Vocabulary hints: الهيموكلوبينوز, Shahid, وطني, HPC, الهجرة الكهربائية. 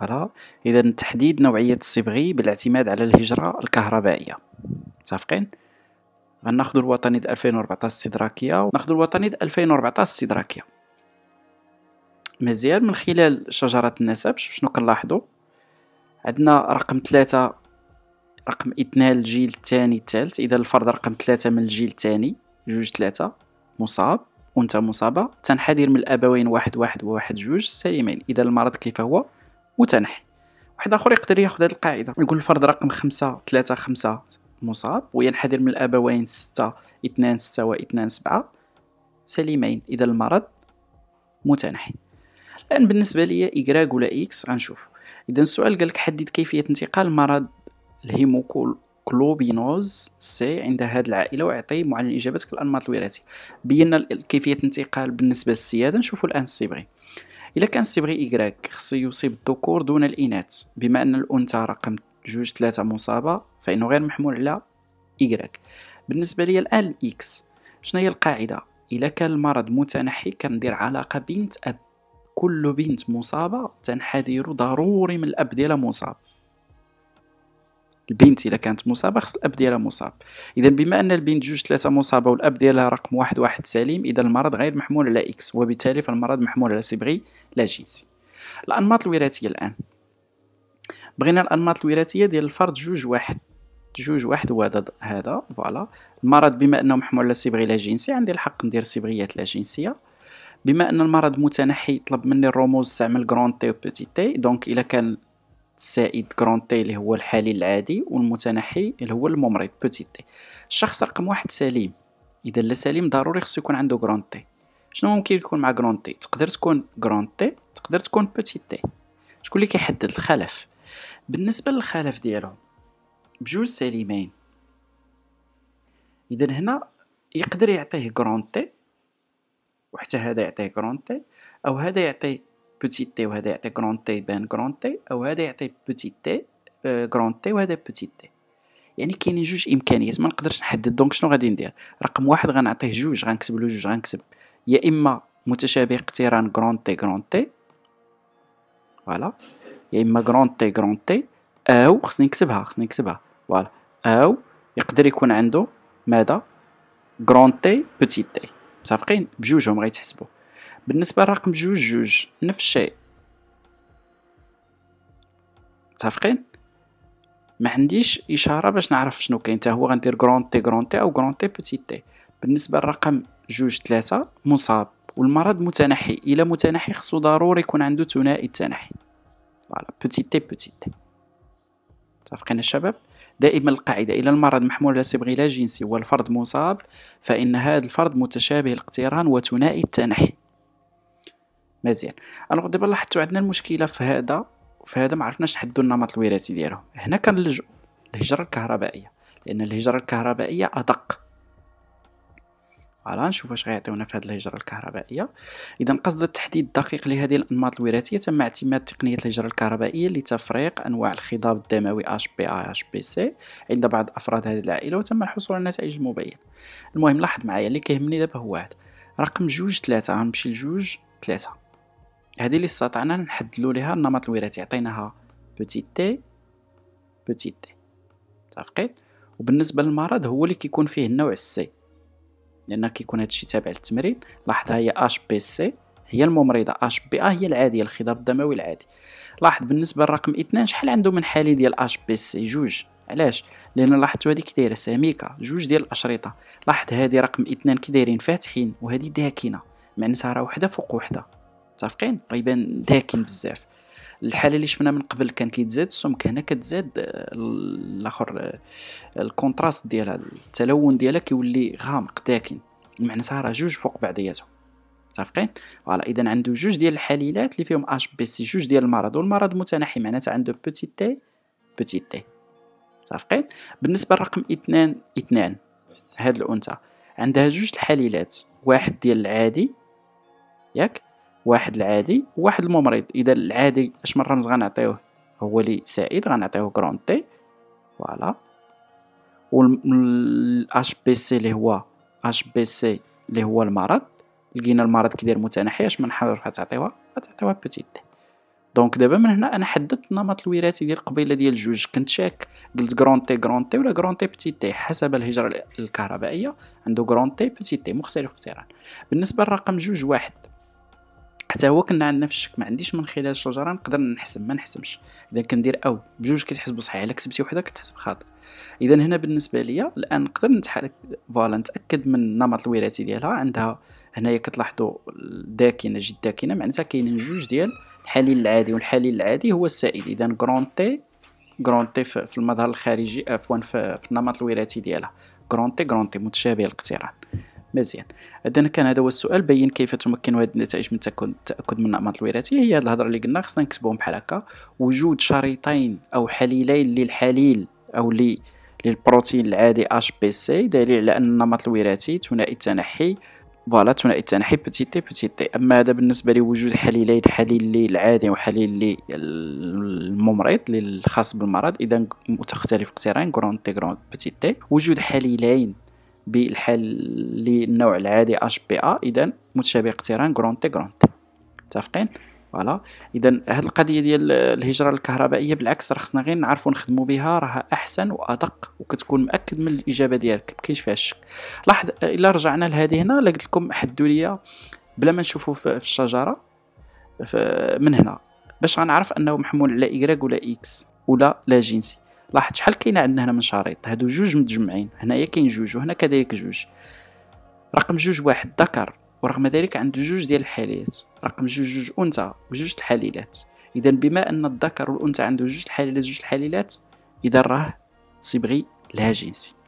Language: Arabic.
فوالا. اذا تحديد نوعيه الصبغي بالاعتماد على الهجره الكهربائيه. متفقين؟ غناخذ الوطني د 2014 استدراكيه وناخذ الوطني د 2014 استدراكيه. مزيان. من خلال شجره النسب شنو كنلاحظوا؟ عندنا رقم 3 رقم اثنان الجيل الثاني الثالث، اذا الفرد رقم 3 من الجيل الثاني 2 3 مصاب، انثى مصابه، تنحدر من الابوين 1 1 و 1 2 سالمين، اذا المرض كيف هو متنحي. واحد اخر يقدر ياخذ هذه القاعده، يقول الفرد رقم 5 3 5 مصاب وينحدر من الابوين 6 2 6 و 2 7 سالمين، اذا المرض متنحي. الان بالنسبه ليا إيكغ ولا اكس غنشوف. اذا السؤال قالك حدد كيفيه انتقال مرض الهيموكلوبينوز سي عند هذه العائله واعطي معلل اجابتك الانماط الوراثي. بينا كيفيه الانتقال بالنسبه للسياده. نشوفوا الان الصبغي. الا كان الصبغي إيكغ خصو يصيب الذكور دون الاناث، بما ان الانثى رقم 2 3 مصابه فانه غير محمول على إيكغ. بالنسبه لي الان اكس شنو هي القاعده؟ الا كان المرض متنحي كندير علاقه بنت اب، كل بنت مصابه تنحدر ضروري من الاب ديالها مصاب. البنت الا كانت مصابه خص الاب ديالها مصاب. اذا بما ان البنت 2 3 مصابه والاب ديالها رقم 1 1 سليم، اذا المرض غير محمول على اكس، وبالتالي فالمرض محمول على صبغي لا جنسي. الانماط الوراثيه الان بغينا الانماط الوراثيه ديال الفرد 2 1 2 1 هو هذا فوالا. المرض بما انه محمول على صبغي لا جنسي عندي الحق ندير صبغيات لا جنسيه. بما ان المرض متنحي طلب مني الرموز استعمل غران تي و بيتي تي، دونك الا كان السائد غران تي اللي هو الحالي العادي والمتنحي اللي هو الممرض بوتي تي. الشخص رقم 1 سليم، اذا لا سليم ضروري خصو يكون عنده غران تي. شنو ممكن يكون مع غران تي؟ تقدر تكون غران تي تقدر تكون بوتي تي. شكون اللي كيحدد الخلف؟ بالنسبه للخلف ديالهم بجوج سليمين، اذا هنا يقدر يعطيه غران تي وحتى هذا يعطيه غران تي، او هذا يعطيه بوتي تي وهذا يعطي غران تي بان غران تي، او هذا يعطي بوتي تي غران تي وهذا بوتي تي. يعني كاينين جوج امكانيات ما نقدرش نحدد. دونك شنو غادي ندير؟ رقم 1 غنعطيه 2 غنكتب له 2 غنكتب يا اما متشابه اقتران غران تي غران تي فوالا، يا اما غران تي غران تي، او خصني نكتبها فوالا، او يقدر يكون عنده ماذا؟ غران تي بوتي تي. متفقين؟ بجوجهم غيتحسبوا. بالنسبه لرقم 2 2 نفس الشيء. متفقين؟ ما عنديش اشاره باش نعرف شنو كاين، حتى هو غندير غران تي غران تي او غران تي بوتي تي. بالنسبه لرقم 2 3 مصاب والمرض متنحي، الا متنحي خصو ضروري يكون عنده ثنائي التنحي فوالا بوتي تي بوتي تي. متفقين يا شباب؟ دائما القاعده الا المرض محمول على صبغي لا جنسي والفرد مصاب فان هذا الفرد متشابه الاقتران وثنائي التنحي. مزيان. الوغ دابا لاحظتوا عندنا المشكله في هذا ما عرفناش نحددوا النمط الوراثي ديالهم. هنا كنلجؤ للهجره الكهربائيه لان الهجره الكهربائيه ادق. فوالا نشوف واش غيعطيونا في هذه الهجره الكهربائيه. اذا قصد التحديد الدقيق لهذه الانماط الوراثيه تم اعتماد تقنيه الهجره الكهربائيه لتفريق انواع الخضاب الدموي HPA HPC عند بعض افراد هذه العائله وتم الحصول على النتائج المبين. المهم لاحظ معايا اللي كيهمني دابا هو هذا رقم 2 3 غنمشي ل 2 3 هذه اللي استطعنا نحددوا لها النمط الوراثي، عطيناها بوتي تي بوتي تي. متفقين؟ وبالنسبه للمرض هو اللي كيكون فيه النوع السي لان كيكون هادشي تابع للتمرين. لاحظ هي اش بي سي هي الممرضه، اش بي ا هي العاديه الخضاب الدموي العادي. لاحظ بالنسبه للرقم 2 شحال عنده من حالي ديال اش بي سي؟ 2. علاش؟ لان لاحظتوا هذيك دايره سميكه 2 ديال الاشرطه. لاحظ هذه رقم 2 كي دايرين فاتحين وهذه داكنه، معناتها راه وحده فوق وحده. متفقين؟ طيبان داكن بزاف. الحاله اللي شفنا من قبل كان كيتزاد السمك، هنا كتزاد الاخر الكونتراست ديالها، التلون ديالها كيولي غامق داكن، معناتها راه 2 فوق بعضياتهم. متفقين؟ فوالا. اذا عنده 2 ديال الحليلات اللي فيهم اش بي سي، 2 ديال المرض والمرض متناحي معناتها عنده بوتي تي بوتي تي. متفقين؟ بالنسبه لرقم 2 2 هاد الانثى عندها 2 الحليلات، واحد ديال العادي ياك، واحد العادي وواحد الممرض. اذا العادي اش من رمز غنعطيوه؟ هو لي سائد غنعطيوه غران تي فوالا، والاش بي سي اللي هو اش بي سي اللي هو المرض، لقينا المرض كيدير متناحي اش من حرف غتعطيوها؟ غتعطيوها بوتي تي. دونك دابا من هنا انا حددت النمط الوراثي ديال القبيله ديال جوج. كنت شاك قلت كرون تي كرون تي ولا كرون تي بتي تي حسب الهجره الكهربائيه، عنده كرون تي بتي تي مختلف اختياران. بالنسبه للرقم جوج واحد حتى هو كنا عندنا في الشك، ما عنديش من خلال الشجره نقدر نحسب ما نحسبش. اذا كندير او بجوج كتحسب صحيح، الا كتبتي وحده كتحسب خاطئ. اذا هنا بالنسبه ليا الان نقدر نتحرك فوالا نتاكد من النمط الوراثي ديالها. عندها هنايا كتلاحظوا الداكنه جد داكنه، معناتها كاينين جوج ديال الحليل العادي، والحليل العادي هو السائل. اذا كرونتي كرونتي في المظهر الخارجي عفوا في النمط الوراثي ديالها كرونتي كرونتي متشابه الاقتران. مزيان، اذا كان هذا هو السؤال. بين كيف تمكن هذه النتائج من التاكد من النمط الوراثي. هي هذه الهضره اللي قلنا خصنا نكتبوهم بحال هكا: وجود شريطين او حليلين للحليل او للبروتين العادي HPC دليل على ان النمط الوراثي ثنائي التنحي، فوالا ثنائي التنحي بتي تي بتي تي. اما هذا بالنسبه لوجود حليلين، حليل للعادي وحليل للممرض الخاص بالمرض، اذا متختلف اقتران كرون تي كرون بتي تي. وجود حليلين بالحل للنوع العادي HPA اذا متشابه اقتران كرون تي كرون تي. متفقين؟ فوالا. اذا هاد القضيه ديال الهجره الكهربائيه بالعكس راه خصنا غير نعرفوا نخدموا بها، راها احسن وادق وكتكون مأكد من الاجابه ديالك، مكاينش فيها الشك. لاحظ الا رجعنا لهذه هنا اللي قلت لكم حدوا ليا بلا ما نشوفوا في الشجره من هنا باش غنعرف انه محمول على ايكغ ولا اكس ولا لا جنسي. لاحظ شحال كاينه عندنا هنا من شريط، هادو جوج متجمعين، هنايا كاين جوج وهنا كذلك جوج. رقم جوج واحد ذكر ورغم ذلك عنده جوج ديال الحاليات، رقم جوج جوج انثى وجوج الحليلات. اذا بما ان الذكر والانثى عنده جوج الحليلات، اذا راه صبغي لا جنسي.